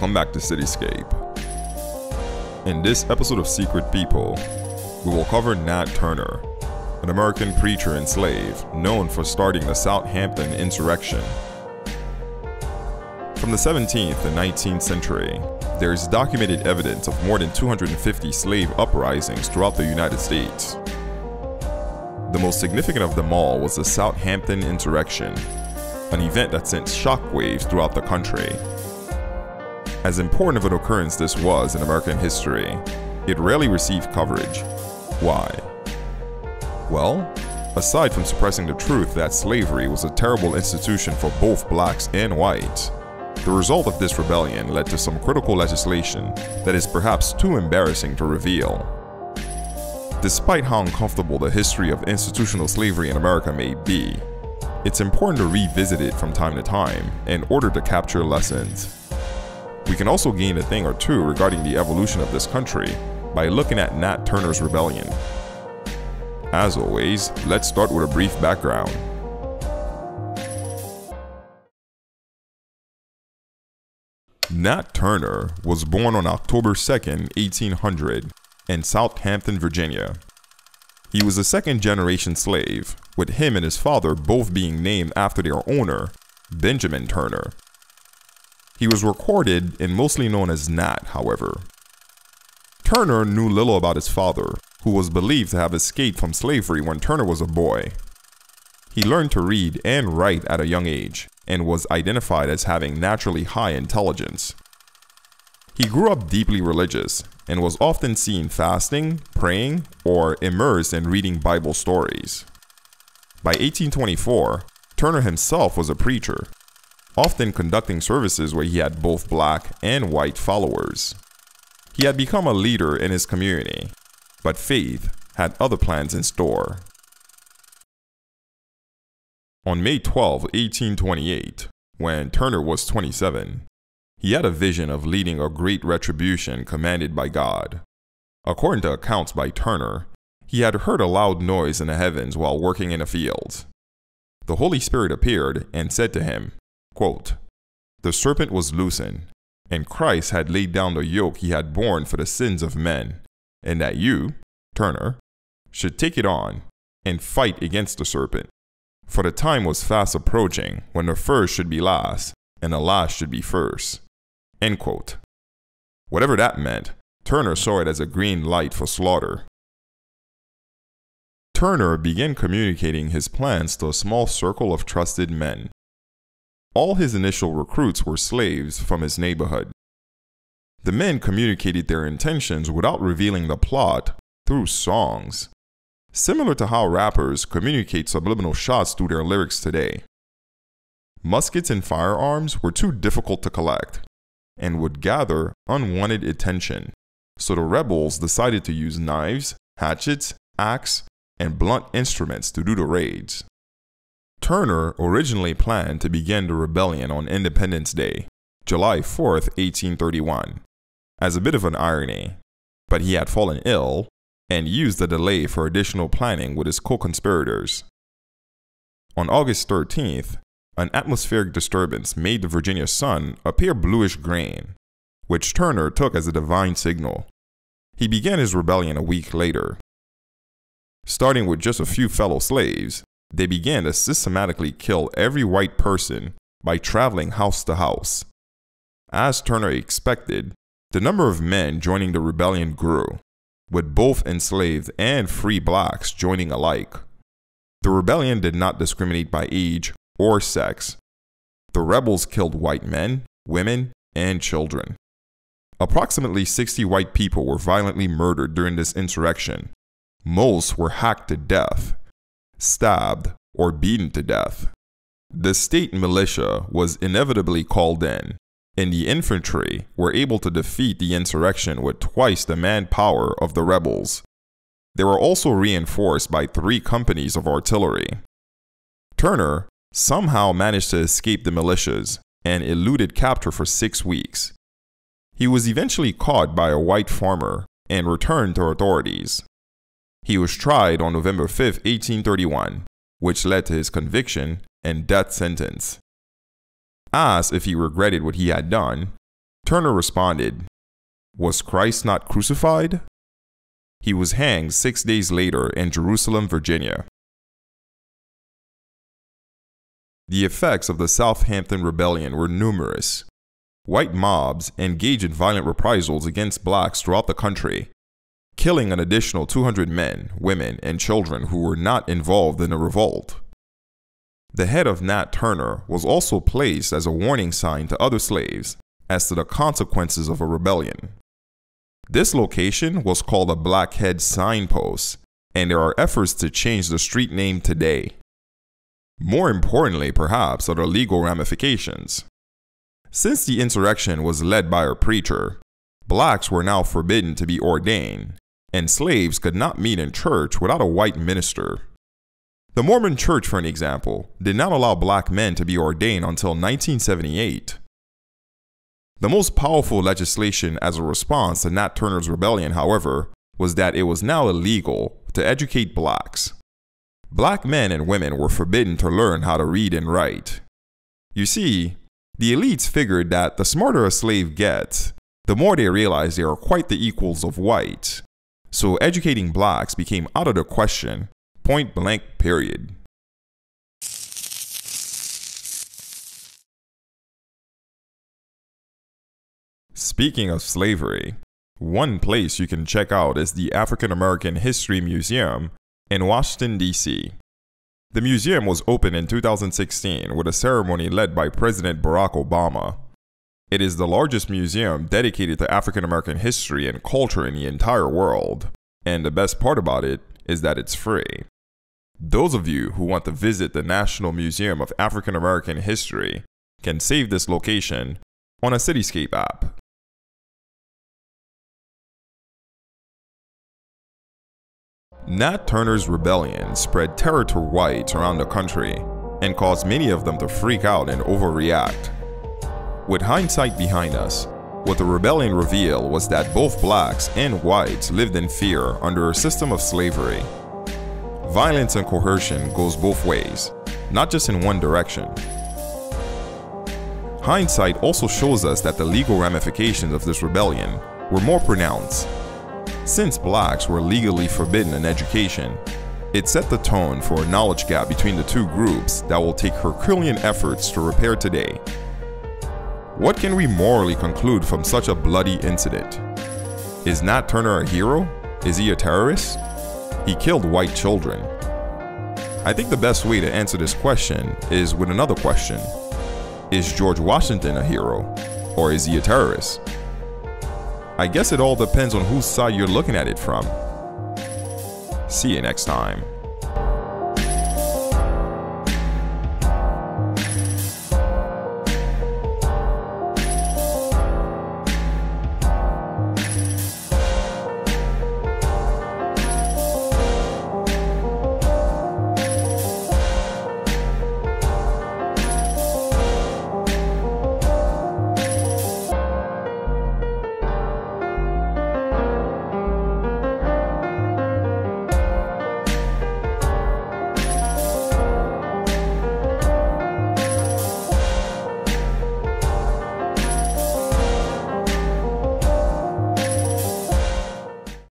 welcome back to Cityscape. In this episode of Secret People, we will cover Nat Turner, an American preacher and slave known for starting the Southampton Insurrection. From the 17th and 19th century, there is documented evidence of more than 250 slave uprisings throughout the United States. The most significant of them all was the Southampton Insurrection, an event that sent shockwaves throughout the country. As important of an occurrence this was in American history, it rarely received coverage. Why? Well, aside from suppressing the truth that slavery was a terrible institution for both blacks and whites, the result of this rebellion led to some critical legislation that is perhaps too embarrassing to reveal. Despite how uncomfortable the history of institutional slavery in America may be, it's important to revisit it from time to time in order to capture lessons. We can also gain a thing or two regarding the evolution of this country by looking at Nat Turner's rebellion. As always, let's start with a brief background. Nat Turner was born on October 2, 1800, in Southampton, Virginia. He was a second-generation slave, with him and his father both being named after their owner, Benjamin Turner. He was recorded and mostly known as Nat, however. Turner knew little about his father, who was believed to have escaped from slavery when Turner was a boy. He learned to read and write at a young age, and was identified as having naturally high intelligence. He grew up deeply religious and was often seen fasting, praying, or immersed in reading Bible stories. By 1824, Turner himself was a preacher, often conducting services where he had both black and white followers. He had become a leader in his community, but faith had other plans in store. On May 12, 1828, when Turner was 27, he had a vision of leading a great retribution commanded by God. According to accounts by Turner, he had heard a loud noise in the heavens while working in a field. The Holy Spirit appeared and said to him, quote, "The serpent was loosened, and Christ had laid down the yoke he had borne for the sins of men, and that you, Turner, should take it on and fight against the serpent. For the time was fast approaching when the first should be last, and the last should be first." End quote. Whatever that meant, Turner saw it as a green light for slaughter. Turner began communicating his plans to a small circle of trusted men. All his initial recruits were slaves from his neighborhood. The men communicated their intentions without revealing the plot through songs, similar to how rappers communicate subliminal shots through their lyrics today. Muskets and firearms were too difficult to collect and would gather unwanted attention, so the rebels decided to use knives, hatchets, axes, and blunt instruments to do the raids. Turner originally planned to begin the rebellion on Independence Day, July 4, 1831, as a bit of an irony, but he had fallen ill and used the delay for additional planning with his co-conspirators. On August 13th, an atmospheric disturbance made the Virginia sun appear bluish green, which Turner took as a divine signal. He began his rebellion a week later. Starting with just a few fellow slaves, they began to systematically kill every white person by traveling house to house. As Turner expected, the number of men joining the rebellion grew, with both enslaved and free blacks joining alike. The rebellion did not discriminate by age or sex. The rebels killed white men, women, and children. Approximately 60 white people were violently murdered during this insurrection. Most were hacked to death, stabbed, or beaten to death. The state militia was inevitably called in, and the infantry were able to defeat the insurrection with twice the manpower of the rebels. They were also reinforced by 3 companies of artillery. Turner somehow managed to escape the militias and eluded capture for 6 weeks. He was eventually caught by a white farmer and returned to authorities. He was tried on November 5, 1831, which led to his conviction and death sentence. Asked if he regretted what he had done, Turner responded, "Was Christ not crucified?" He was hanged 6 days later in Jerusalem, Virginia. The effects of the Southampton Rebellion were numerous. White mobs engaged in violent reprisals against blacks throughout the country, killing an additional 200 men, women, and children who were not involved in the revolt. The head of Nat Turner was also placed as a warning sign to other slaves as to the consequences of a rebellion. This location was called a Blackhead Signpost, and there are efforts to change the street name today. More importantly, perhaps, are the legal ramifications. Since the insurrection was led by a preacher, blacks were now forbidden to be ordained, and slaves could not meet in church without a white minister. The Mormon Church, for an example, did not allow black men to be ordained until 1978. The most powerful legislation as a response to Nat Turner's rebellion, however, was that it was now illegal to educate blacks. Black men and women were forbidden to learn how to read and write. You see, the elites figured that the smarter a slave gets, the more they realize they are quite the equals of whites. So educating blacks became out of the question, point blank period. Speaking of slavery, one place you can check out is the African-American History Museum in Washington, D.C. The museum was opened in 2016 with a ceremony led by President Barack Obama. It is the largest museum dedicated to African-American history and culture in the entire world, and the best part about it is that it's free. Those of you who want to visit the National Museum of African-American History can save this location on a Cityscape app. Nat Turner's rebellion spread terror to whites around the country and caused many of them to freak out and overreact. With hindsight behind us, what the rebellion revealed was that both blacks and whites lived in fear under a system of slavery. Violence and coercion goes both ways, not just in one direction. Hindsight also shows us that the legal ramifications of this rebellion were more pronounced. Since blacks were legally forbidden an education, it set the tone for a knowledge gap between the two groups that will take Herculean efforts to repair today. What can we morally conclude from such a bloody incident? Is Nat Turner a hero? Is he a terrorist? He killed white children. I think the best way to answer this question is with another question. Is George Washington a hero, or is he a terrorist? I guess it all depends on whose side you're looking at it from. See you next time.